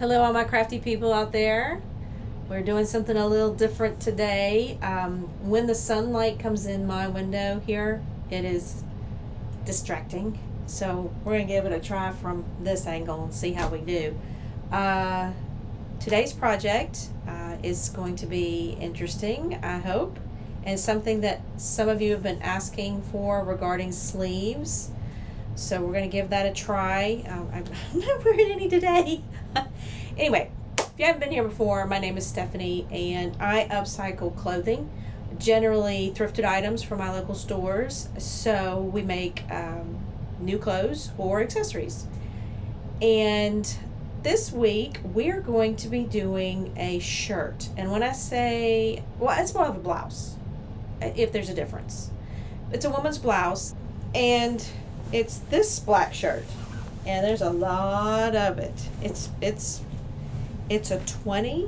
Hello all my crafty people out there. We're doing something a little different today. When the sunlight comes in my window here, it is distracting. So we're gonna give it a try from this angle and see how we do. Today's project is going to be interesting, I hope, and something that some of you have been asking for regarding sleeves. So we're gonna give that a try. I'm not wearing any today. Anyway, if you haven't been here before, my name is Stephanie and I upcycle clothing, generally thrifted items from my local stores. So we make new clothes or accessories. And this week we're going to be doing a shirt. And when I say, well, it's more of a blouse, if there's a difference. It's a woman's blouse and it's this black shirt. And there's a lot of it. It's a 20,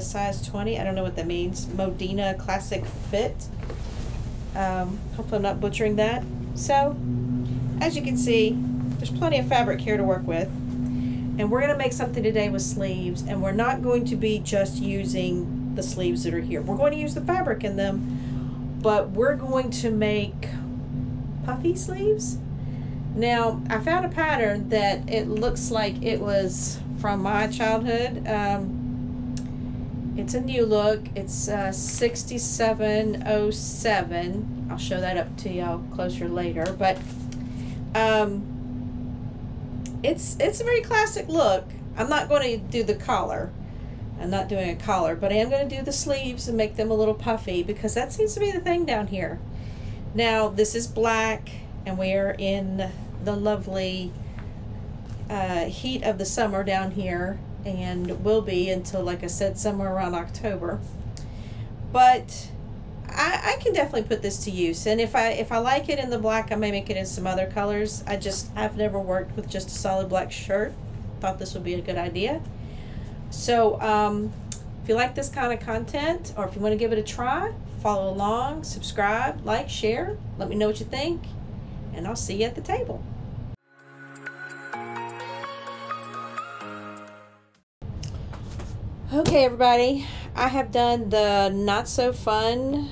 size 20. I don't know what that means. Modena Classic Fit. Hopefully I'm not butchering that. So, as you can see, there's plenty of fabric here to work with. And we're gonna make something today with sleeves, and we're not going to be just using the sleeves that are here. We're going to use the fabric in them, but we're going to make puffy sleeves. Now, I found a pattern that it looks like it was from my childhood. It's a New Look. It's 6707. I'll show that up to y'all closer later, but it's a very classic look. I'm not going to do the collar. I'm not doing a collar, but I am going to do the sleeves and make them a little puffy because that seems to be the thing down here. Now, this is black. And we're in the lovely heat of the summer down here, and will be until, like I said, somewhere around October. But I can definitely put this to use, and if I like it in the black, I may make it in some other colors. I've never worked with just a solid black shirt. Thought this would be a good idea. So if you like this kind of content, or if you want to give it a try, follow along, subscribe, like, share. Let me know what you think. And I'll see you at the table. Okay, everybody, I have done the not so fun,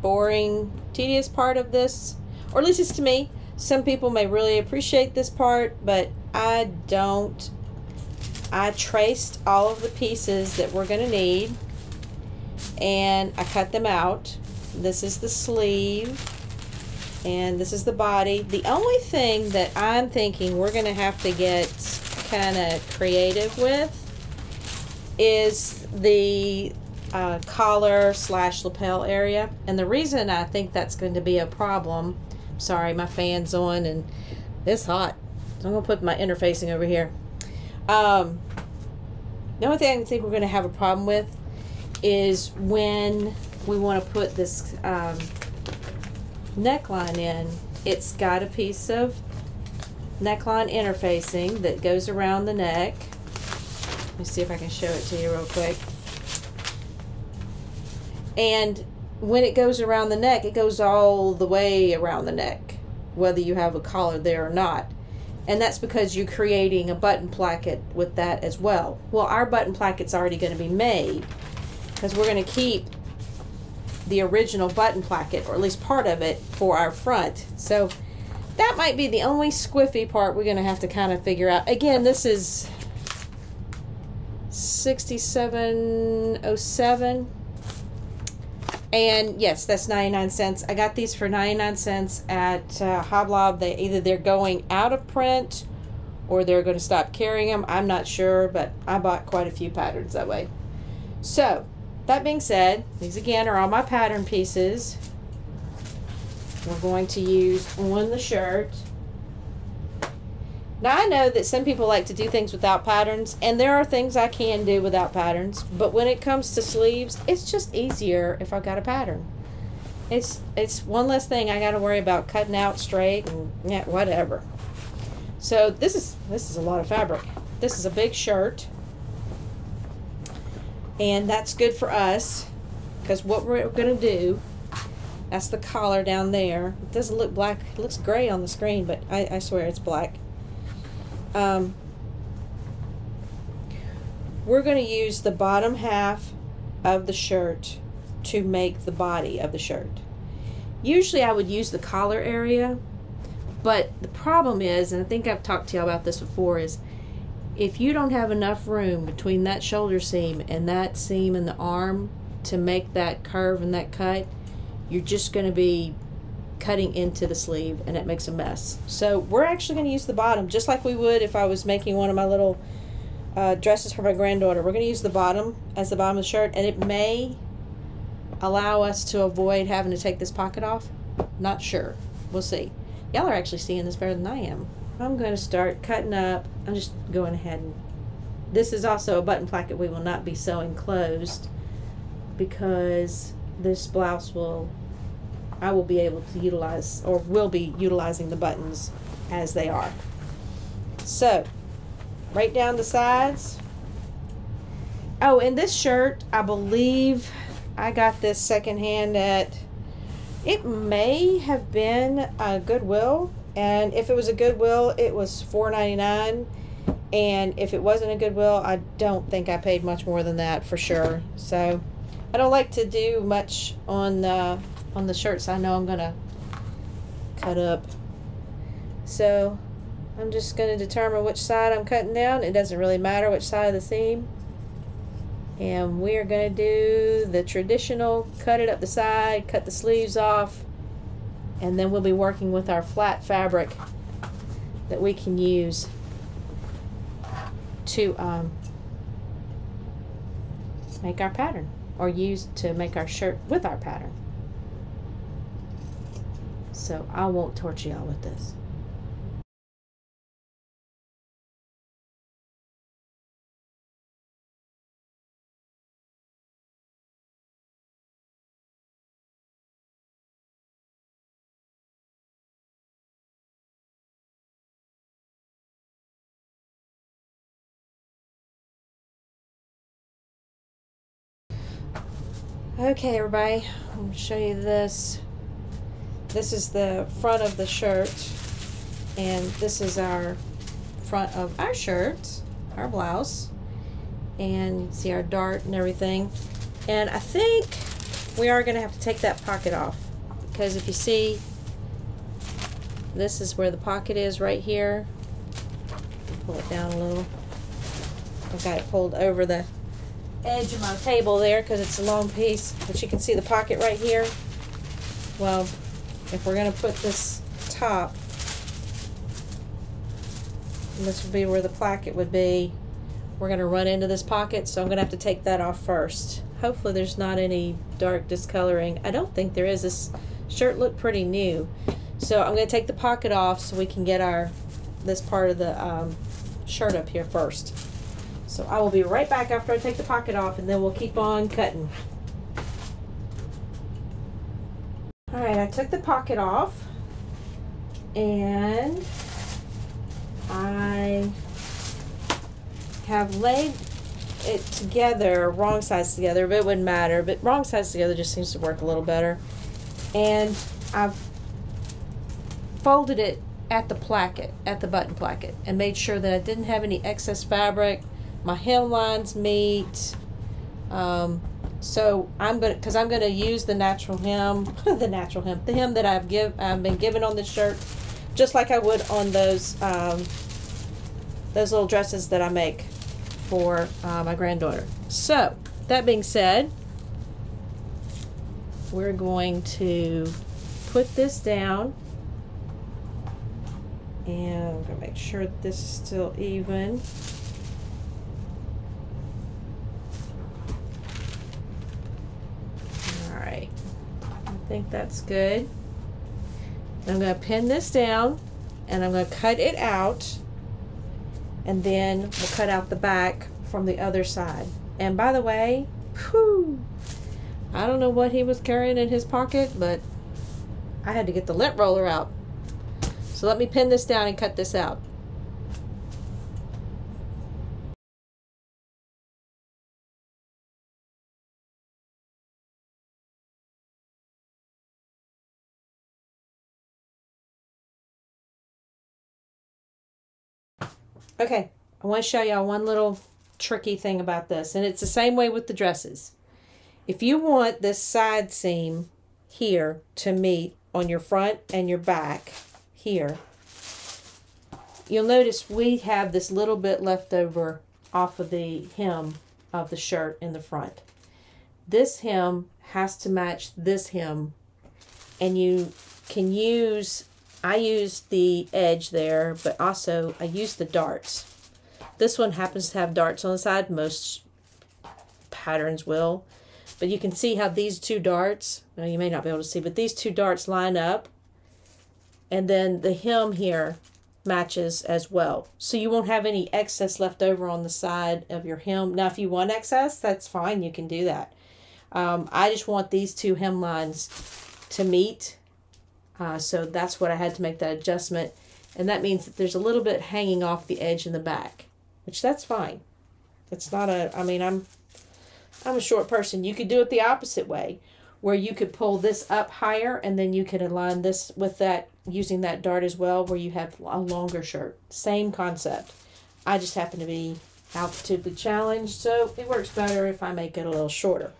boring, tedious part of this, or at least it's to me. Some people may really appreciate this part, but I don't. I traced all of the pieces that we're gonna need and I cut them out. This is the sleeve. And this is the body. The only thing that I'm thinking we're gonna have to get kind of creative with is the collar slash lapel area. And the reason I think that's going to be a problem, sorry, my fan's on and it's hot. So I'm gonna put my interfacing over here. The only thing I think we're gonna have a problem with is when we wanna put this neckline in. It's got a piece of neckline interfacing that goes around the neck. Let me see if I can show it to you real quick. And when it goes around the neck, it goes all the way around the neck, whether you have a collar there or not. And that's because you're creating a button placket with that as well. Well, our button placket's already going to be made because we're going to keep the original button placket, or at least part of it, for our front. So that might be the only squiffy part we're gonna have to kind of figure out. Again, this is 6707. And yes, that's 99 cents. I got these for 99 cents at Hobby Lobby. They're going out of print or they're gonna stop carrying them. I'm not sure, but I bought quite a few patterns that way. So, that being said, these again are all my pattern pieces we're going to use on the shirt. Now I know that some people like to do things without patterns, and there are things I can do without patterns, but when it comes to sleeves, it's just easier if I've got a pattern. It's one less thing I got to worry about cutting out straight and yeah, whatever. So this is a lot of fabric. This is a big shirt. And that's good for us because what we're gonna do, that's the collar down there. It doesn't look black, it looks gray on the screen, but I swear it's black. we're going to use the bottom half of the shirt to make the body of the shirt. Usually I would use the collar area, but the problem is, and I think I've talked to y'all about this before, is if you don't have enough room between that shoulder seam and that seam in the arm to make that curve and that cut, you're just going to be cutting into the sleeve and it makes a mess. So we're actually going to use the bottom just like we would if I was making one of my little dresses for my granddaughter. We're going to use the bottom as the bottom of the shirt, and it may allow us to avoid having to take this pocket off. Not sure. We'll see. Y'all are actually seeing this better than I am. I'm going to start cutting up. I'm just going ahead, and this is also a button placket we will not be sewing closed because this blouse will, I will be able to utilize, or will be utilizing the buttons as they are. So, right down the sides. Oh, and this shirt, I believe I got this secondhand at, it may have been a Goodwill, and if it was a Goodwill, it was $4.99, and if it wasn't a Goodwill, I don't think I paid much more than that for sure. So, I don't like to do much on the shirts I know I'm gonna cut up, so I'm just gonna determine which side I'm cutting down. It doesn't really matter which side of the seam, and we're gonna do the traditional cut it up the side, cut the sleeves off, and then we'll be working with our flat fabric that we can use to make our pattern, or use to make our shirt with our pattern. So I won't torture y'all with this. Okay, everybody, I'm going to show you this. This is the front of the shirt, and this is our front of our shirt, our blouse, and you can see our dart and everything. And I think we are going to have to take that pocket off, because if you see, this is where the pocket is right here. Pull it down a little. I've got it pulled over the edge of my table there because it's a long piece, but you can see the pocket right here. Well, if we're going to put this top, and this would be where the placket would be, we're going to run into this pocket, so I'm going to have to take that off first. Hopefully there's not any dark discoloring. I don't think there is. This shirt looked pretty new. So I'm going to take the pocket off so we can get our this part of the shirt up here first. So I will be right back after I take the pocket off, and then we'll keep on cutting. Alright, I took the pocket off, and I have laid it together, wrong sides together, but it wouldn't matter, but wrong sides together just seems to work a little better. And I've folded it at the placket, at the button placket, and made sure that I didn't have any excess fabric, my hem lines meet, so I'm gonna use the natural hem, the hem that I've been given on this shirt, just like I would on those little dresses that I make for my granddaughter. So that being said, we're going to put this down, and I'm gonna make sure this is still even. I think that's good. I'm going to pin this down, and I'm going to cut it out, and then we'll cut out the back from the other side. And by the way, whew, I don't know what he was carrying in his pocket, but I had to get the lint roller out. So let me pin this down and cut this out. Okay, I want to show y'all one little tricky thing about this, and it's the same way with the dresses. If you want this side seam here to meet on your front and your back here, you'll notice we have this little bit left over off of the hem of the shirt in the front. This hem has to match this hem, and you can use, I used the edge there, but also I used the darts. This one happens to have darts on the side, most patterns will, but you can see how these two darts, well, you may not be able to see, but these two darts line up, and then the hem here matches as well. So you won't have any excess left over on the side of your hem. Now if you want excess, that's fine, you can do that. I just want these two hem lines to meet, so that's what I had to make that adjustment, and that means that there's a little bit hanging off the edge in the back, which that's fine. It's not a, I mean, I'm a short person. You could do it the opposite way, where you could pull this up higher and then you could align this with that using that dart as well, where you have a longer shirt. Same concept. I just happen to be altitudinally challenged, so it works better if I make it a little shorter.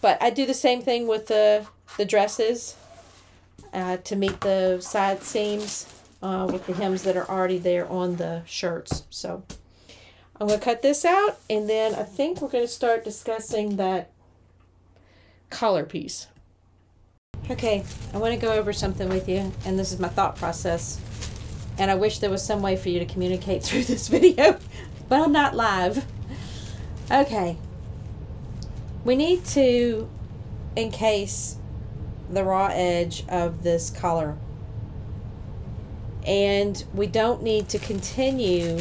But I do the same thing with the dresses to meet the side seams with the hems that are already there on the shirts. So I'm going to cut this out, and then I think we're going to start discussing that collar piece. Okay, I want to go over something with you, and this is my thought process, and I wish there was some way for you to communicate through this video, but I'm not live. Okay, we need to encase the raw edge of this collar, and we don't need to continue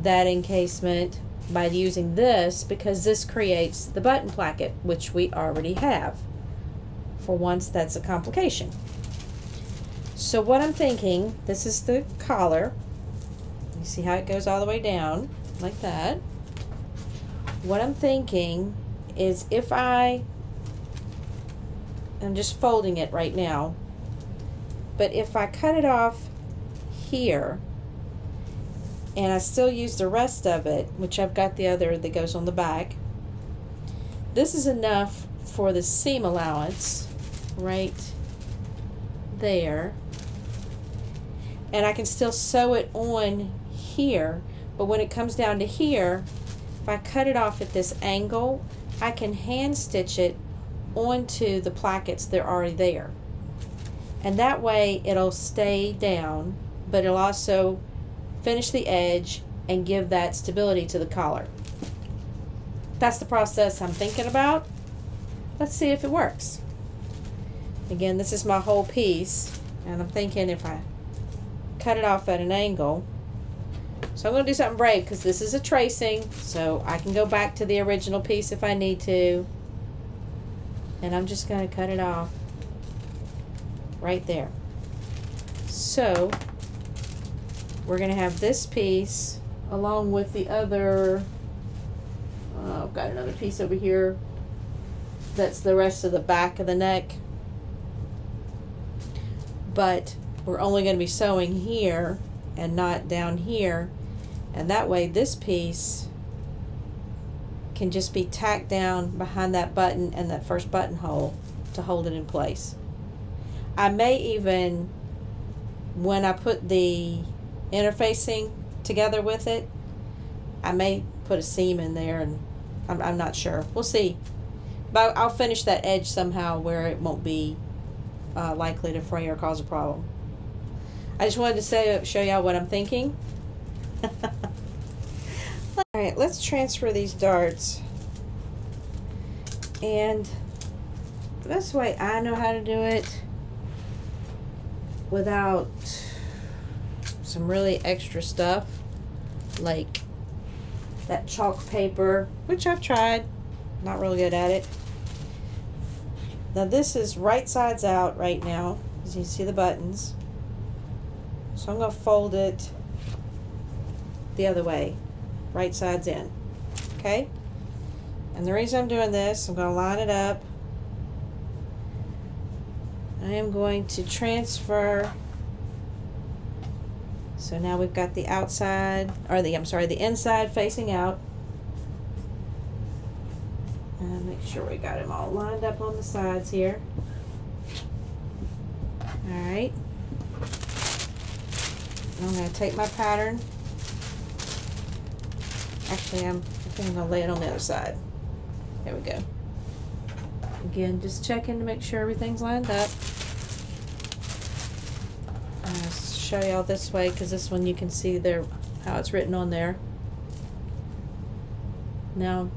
that encasement by using this, because this creates the button placket, which we already have. For once, that's a complication. So what I'm thinking, this is the collar. You see how it goes all the way down like that. What I'm thinking is, if I'm just folding it right now, but if I cut it off here and I still use the rest of it, which I've got the other that goes on the back, this is enough for the seam allowance right there, and I can still sew it on here. But when it comes down to here, if I cut it off at this angle, I can hand stitch it onto the plackets that are already there, and that way it'll stay down, but it'll also finish the edge and give that stability to the collar. That's the process I'm thinking about. Let's see if it works. Again, this is my whole piece, and I'm thinking if I cut it off at an angle. So I'm going to do something brave, because this is a tracing, so I can go back to the original piece if I need to, and I'm just going to cut it off right there. So we're going to have this piece along with the other, I've got another piece over here that's the rest of the back of the neck, but we're only going to be sewing here and not down here, and that way this piece can just be tacked down behind that button and that first buttonhole to hold it in place. I may even, when I put the interfacing together with it, I may put a seam in there, and I'm not sure. We'll see. But I'll finish that edge somehow where it won't be likely to fray or cause a problem. I just wanted to show y'all what I'm thinking. Alright, let's transfer these darts. And the best way I know how to do it without some really extra stuff, like that chalk paper, which I've tried, not really good at it. Now this is right sides out right now, as you can see the buttons. So I'm going to fold it the other way, right sides in. Okay? And the reason I'm doing this, I'm going to line it up. I am going to transfer So now we've got the outside, or the, I'm sorry, the inside facing out. And make sure we got them all lined up on the sides here. All right. I'm going to take my pattern. Actually, I think I'm going to lay it on the other side. There we go. Again, just checking to make sure everything's lined up. I'll show y'all this way because this one you can see there how it's written on there. Now,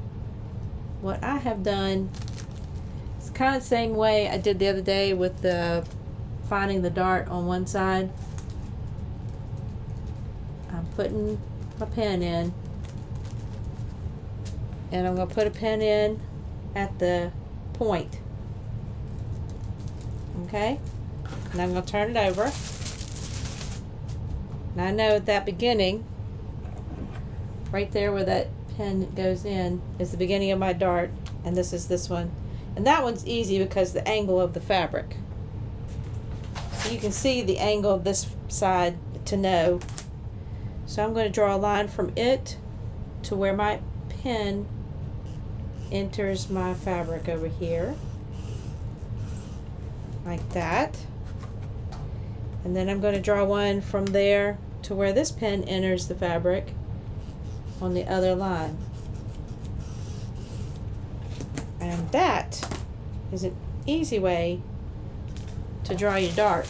what I have done, it's kind of the same way I did the other day with the finding the dart on one side. I'm putting my pin in, and I'm going to put a pin in at the point. Okay, and I'm going to turn it over. And I know at that beginning, right there where that pin goes in, is the beginning of my dart, and this is this one. And that one's easy because the angle of the fabric. So you can see the angle of this side to know. So I'm going to draw a line from it to where my pin enters my fabric over here, like that. And then I'm going to draw one from there to where this pin enters the fabric on the other line. And that is an easy way to draw your dart.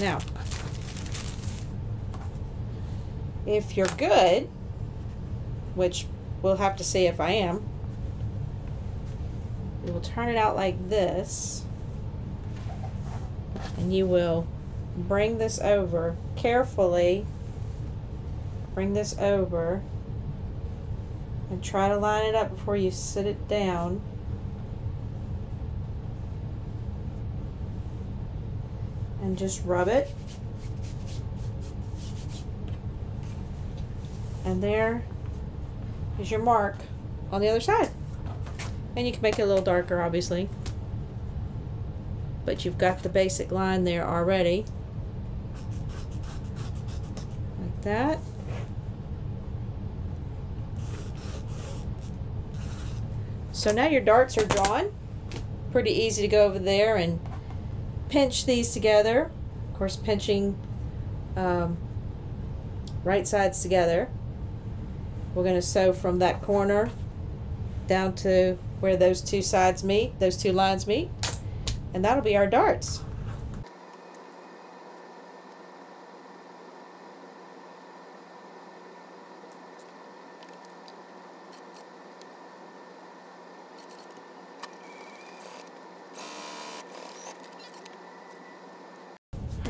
Now, if you're good, which we'll have to see if I am, you will turn it out like this. And you will bring this over carefully, bring this over, and try to line it up before you sit it down. And just rub it. And there is your mark on the other side. And you can make it a little darker, obviously. But you've got the basic line there already, like that. So now your darts are drawn. Pretty easy to go over there and pinch these together. Of course, pinching right sides together. We're going to sew from that corner down to where those two sides meet, those two lines meet. And that'll be our darts. All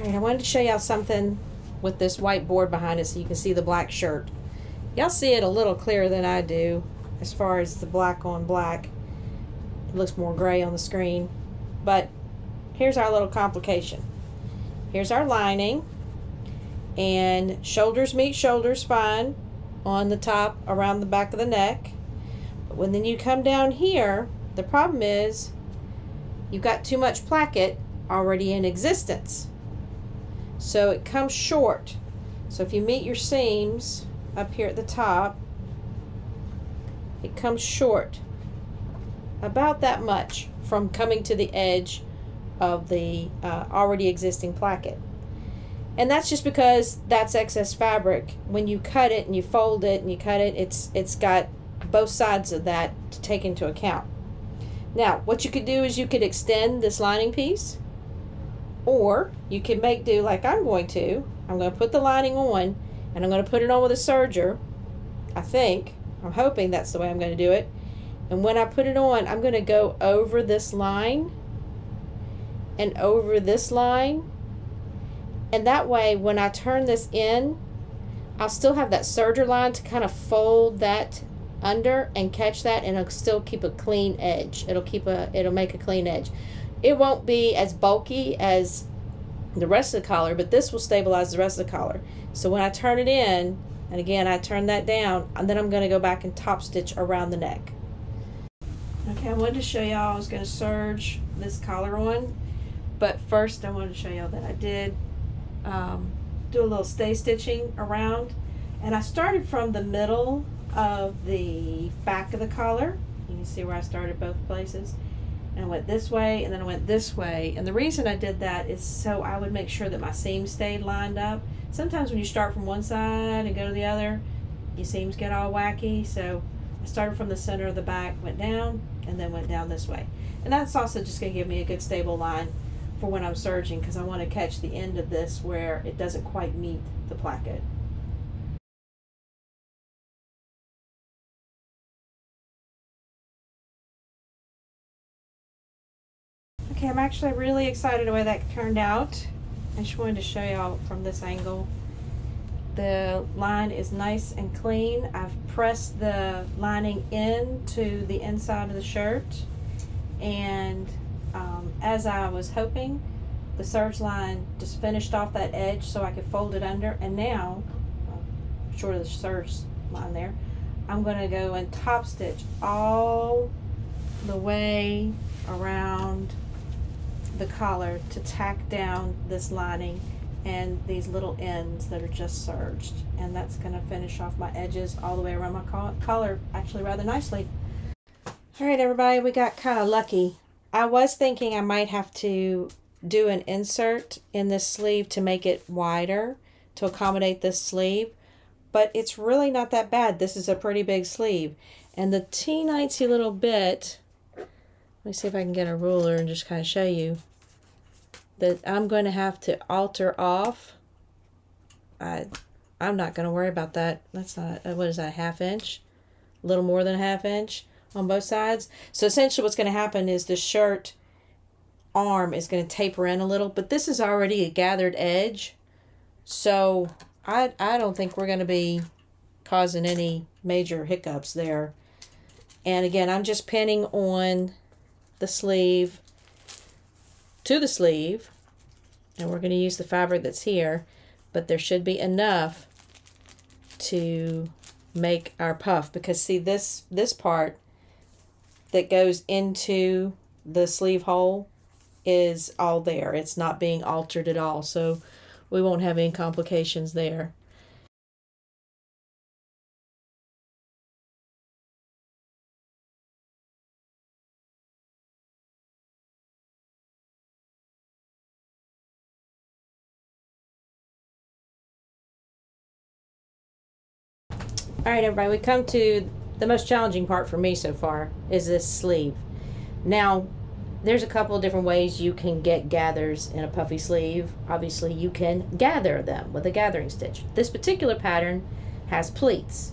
right, I wanted to show y'all something with this white board behind it so you can see the black shirt. Y'all see it a little clearer than I do as far as the black on black. It looks more gray on the screen. But here's our little complication. Here's our lining, and shoulders meet shoulders fine on the top around the back of the neck. But when then you come down here, the problem is you've got too much placket already in existence. So it comes short. So if you meet your seams up here at the top, it comes short about that much from coming to the edge of the already existing placket. And that's just because that's excess fabric. When you cut it and you fold it and you cut it, it's got both sides of that to take into account. Now, what you could do is you could extend this lining piece, or you could make do like I'm going to. I'm going to put the lining on, and I'm going to put it on with a serger. I think, I'm hoping that's the way I'm going to do it. And when I put it on, I'm going to go over this line and over this line. And that way, when I turn this in, I'll still have that serger line to kind of fold that under and catch that, and it'll still keep a clean edge. It'll make a clean edge. It won't be as bulky as the rest of the collar, but this will stabilize the rest of the collar. So when I turn it in, and again, I turn that down, and then I'm going to go back and top stitch around the neck. Okay, I wanted to show y'all I was going to serge this collar on, but first I wanted to show y'all that I did do a little stay stitching around. And I started from the middle of the back of the collar. You can see where I started both places. And I went this way, and then I went this way. And the reason I did that is so I would make sure that my seams stayed lined up. Sometimes when you start from one side and go to the other, your seams get all wacky. So I started from the center of the back, went down, and then went down this way. And that's also just going to give me a good stable line for when I'm serging, because I want to catch the end of this where it doesn't quite meet the placket. Okay, I'm actually really excited the way that turned out. I just wanted to show y'all from this angle. The line is nice and clean. I've pressed the lining into the inside of the shirt, and as I was hoping, the serge line just finished off that edge so I could fold it under. And now, short of the serge line there, I'm going to go and top stitch all the way around the collar to tack down this lining and these little ends that are just serged, and that's going to finish off my edges all the way around my collar actually rather nicely. All right, everybody, we got kind of lucky. I was thinking I might have to do an insert in this sleeve to make it wider to accommodate this sleeve, but it's really not that bad. This is a pretty big sleeve, and the teensy little bit, let me see if I can get a ruler and just kind of show you, that I'm going to have to alter off. I'm not going to worry about that. That's not, what is that, a half inch? A little more than a half inch on both sides. So essentially what's going to happen is the shirt arm is going to taper in a little, but this is already a gathered edge. So I don't think we're going to be causing any major hiccups there. And again, I'm just pinning on the sleeve to the sleeve, and we're going to use the fabric that's here, but there should be enough to make our puff, because see this part that goes into the sleeve hole is all there. It's not being altered at all, so we won't have any complications there. All right, everybody, we come to the most challenging part for me so far, is this sleeve. Now, there's a couple of different ways you can get gathers in a puffy sleeve. Obviously, you can gather them with a gathering stitch. This particular pattern has pleats,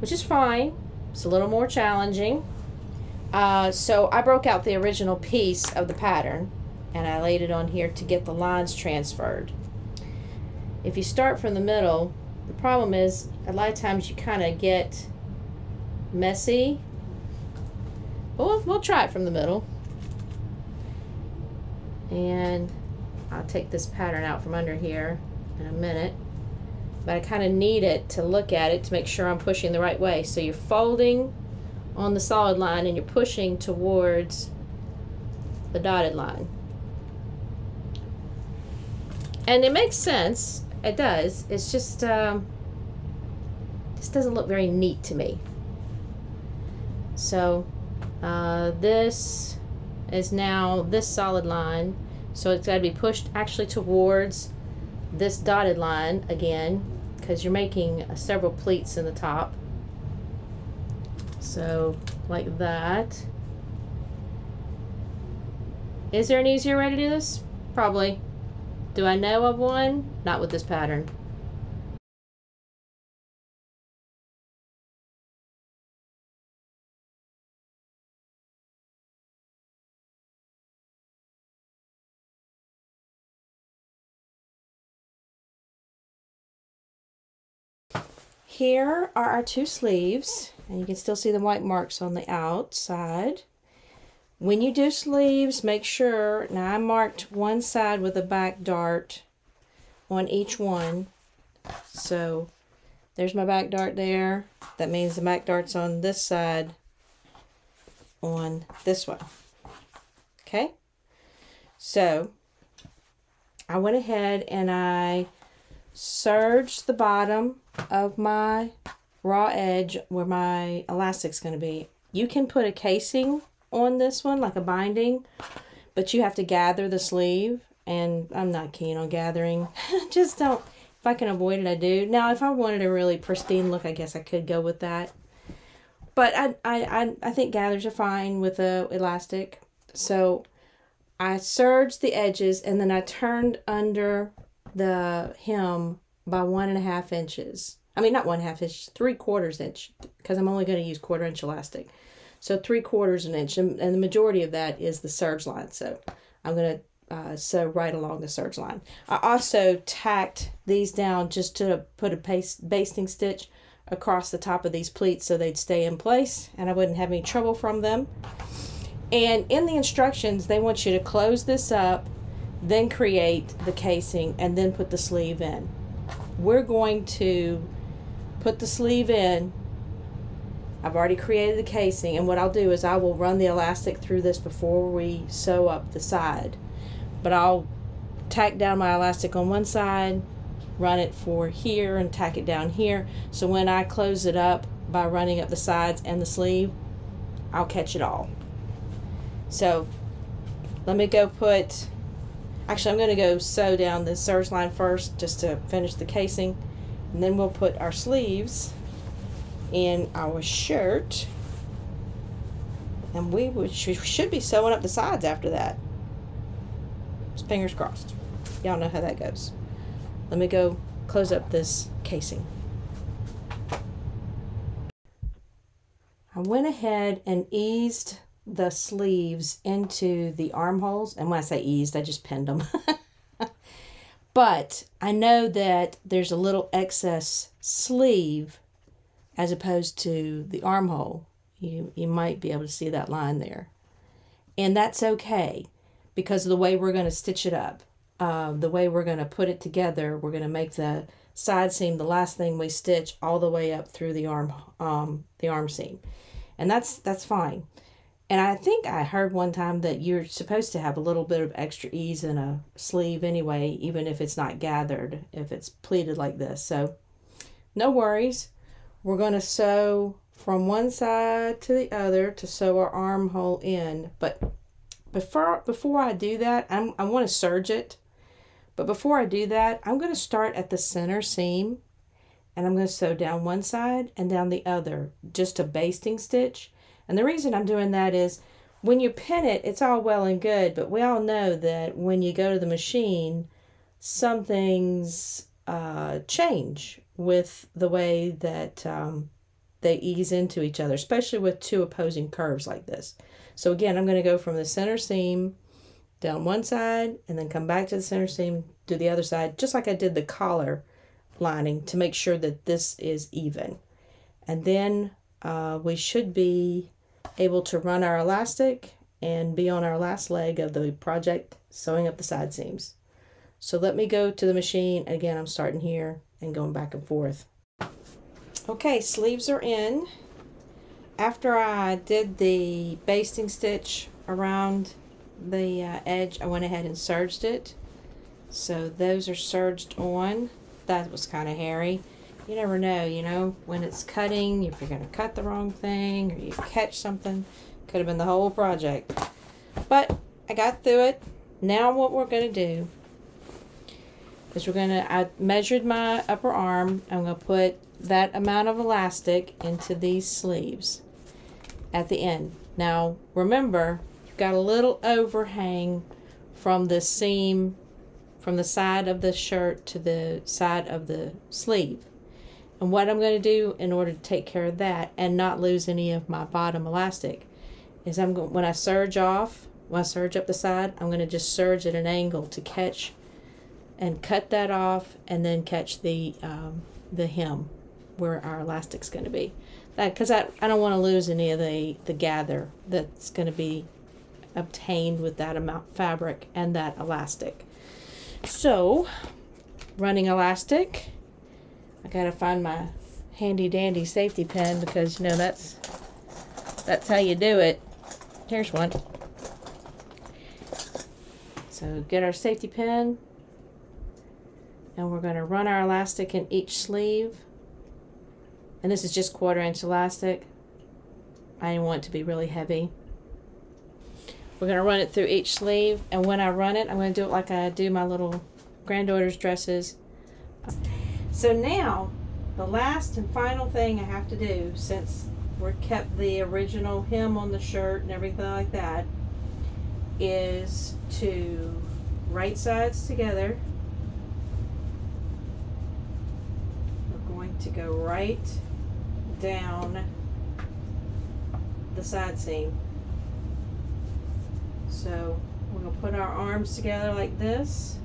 which is fine. It's a little more challenging. So I broke out the original piece of the pattern, and I laid it on here to get the lines transferred. If you start from the middle, the problem is a lot of times you kind of get messy. Well, we'll try it from the middle. And I'll take this pattern out from under here in a minute. But I kind of need it to look at it to make sure I'm pushing the right way. So you're folding on the solid line and you're pushing towards the dotted line. And it makes sense. It does. It's just doesn't look very neat to me. So this is now this solid line, so it's got to be pushed actually towards this dotted line again, because you're making several pleats in the top. So like that. Is there an easier way to do this? Probably. Do I know of one? Not with this pattern. Here are our two sleeves, and you can still see the white marks on the outside. When you do sleeves, make sure, now I marked one side with a back dart on each one. So there's my back dart there. That means the back dart's on this side on this one. Okay? So I went ahead and I serged the bottom of my raw edge where my elastic's going to be. You can put a casing on this one, like a binding, but you have to gather the sleeve, and I'm not keen on gathering. Just don't. If I can avoid it, I do. Now, if I wanted a really pristine look, I guess I could go with that. But I think gathers are fine with the elastic. So I serged the edges, and then I turned under the hem by 1.5 inches. I mean, not 1.5 inch, 3/4 inch, because I'm only going to use 1/4 inch elastic. So 3/4 inch, and the majority of that is the serge line. So I'm going to sew right along the serge line. I also tacked these down just to put a basting stitch across the top of these pleats so they'd stay in place and I wouldn't have any trouble from them. And in the instructions, they want you to close this up, then create the casing, and then put the sleeve in. We're going to put the sleeve in. I've already created the casing, and what I'll do is I will run the elastic through this before we sew up the side. But I'll tack down my elastic on one side, run it for here, and tack it down here. So when I close it up by running up the sides and the sleeve, I'll catch it all. So let me go put, actually I'm going to go sew down the serge line first just to finish the casing, and then we'll put our sleeves in our shirt, and we should be sewing up the sides after that. Just fingers crossed. Y'all know how that goes. Let me go close up this casing. I went ahead and eased the sleeves into the armholes, and when I say eased, I just pinned them. But I know that there's a little excess sleeve as opposed to the armhole. You might be able to see that line there, and that's okay because of the way we're going to stitch it up, the way we're going to put it together. We're going to make the side seam the last thing we stitch, all the way up through the arm seam, and that's fine. And I think I heard one time that you're supposed to have a little bit of extra ease in a sleeve anyway, even if it's not gathered, if it's pleated like this. So no worries. We're going to sew from one side to the other to sew our armhole in. But before I do that, I want to serge it. But before I do that, I'm going to start at the center seam, and I'm going to sew down one side and down the other, just a basting stitch. And the reason I'm doing that is when you pin it, it's all well and good, but we all know that when you go to the machine, some things change with the way that they ease into each other, especially with two opposing curves like this. So again, I'm going to go from the center seam down one side and then come back to the center seam, do the other side, just like I did the collar lining, to make sure that this is even. And then we should be able to run our elastic and be on our last leg of the project, sewing up the side seams. So let me go to the machine. Again, I'm starting here and going back and forth. Okay, sleeves are in. After I did the basting stitch around the edge, I went ahead and serged it. So those are serged on. That was kind of hairy. You never know, you know, when it's cutting, if you're going to cut the wrong thing or you catch something. Could have been the whole project. But I got through it. Now what we're going to do is we're going to, I measured my upper arm. I'm going to put that amount of elastic into these sleeves at the end. Now remember, you've got a little overhang from the seam, from the side of the shirt to the side of the sleeve. And what I'm going to do in order to take care of that and not lose any of my bottom elastic is when I serge off, when I serge up the side, I'm going to just serge at an angle to catch and cut that off, and then catch the hem where our elastic's going to be. Because I don't want to lose any of the gather that's going to be obtained with that amount of fabric and that elastic. So running elastic, I gotta find my handy dandy safety pin because, you know, that's how you do it. Here's one. So get our safety pin, and we're going to run our elastic in each sleeve, and this is just 1/4 inch elastic. I didn't want it to be really heavy. We're going to run it through each sleeve, and when I run it, I'm going to do it like I do my little granddaughter's dresses. So now the last and final thing I have to do, since we're kept the original hem on the shirt and everything like that, is to right sides together. We're going to go right down the side seam. So we're going to put our arms together like this.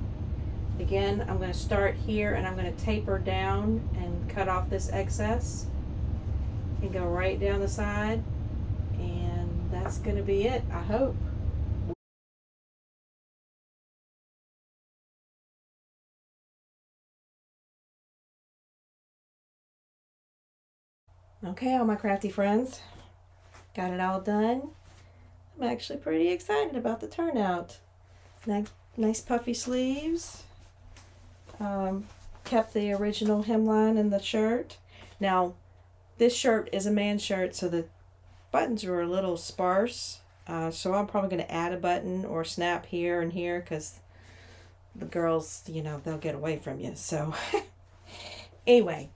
Again, I'm going to start here and I'm going to taper down and cut off this excess and go right down the side, and that's going to be it, I hope. Okay, all my crafty friends, got it all done. I'm actually pretty excited about the turnout. Nice puffy sleeves. Kept the original hemline in the shirt. Now, this shirt is a man's shirt, so the buttons were a little sparse. So I'm probably going to add a button or snap here and here, because the girls, you know, they'll get away from you. So anyway,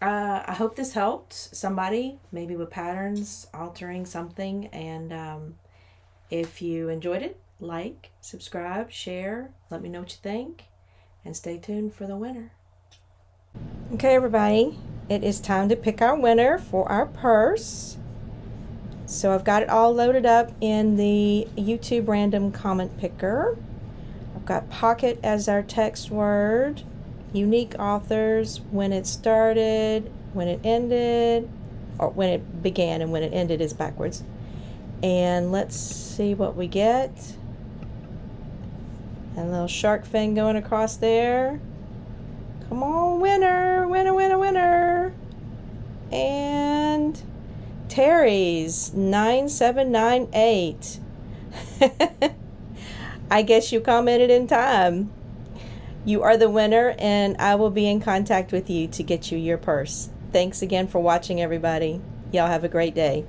I hope this helped somebody, maybe with patterns, altering something. And if you enjoyed it, like, subscribe, share, let me know what you think, and stay tuned for the winner. Okay, everybody, it is time to pick our winner for our purse. So I've got it all loaded up in the YouTube random comment picker. I've got pocket as our text word, unique authors, when it started, when it ended, or when it began and when it ended is backwards. And let's see what we get. A little shark fin going across there. Come on, winner, winner, winner, winner. And Terry's 9798. I guess you commented in time. You are the winner, and I will be in contact with you to get you your purse. Thanks again for watching, everybody. Y'all have a great day.